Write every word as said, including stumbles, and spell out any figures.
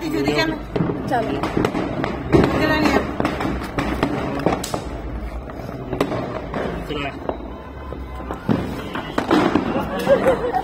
Nanti jadikan cari. Jalan ya. Sudah.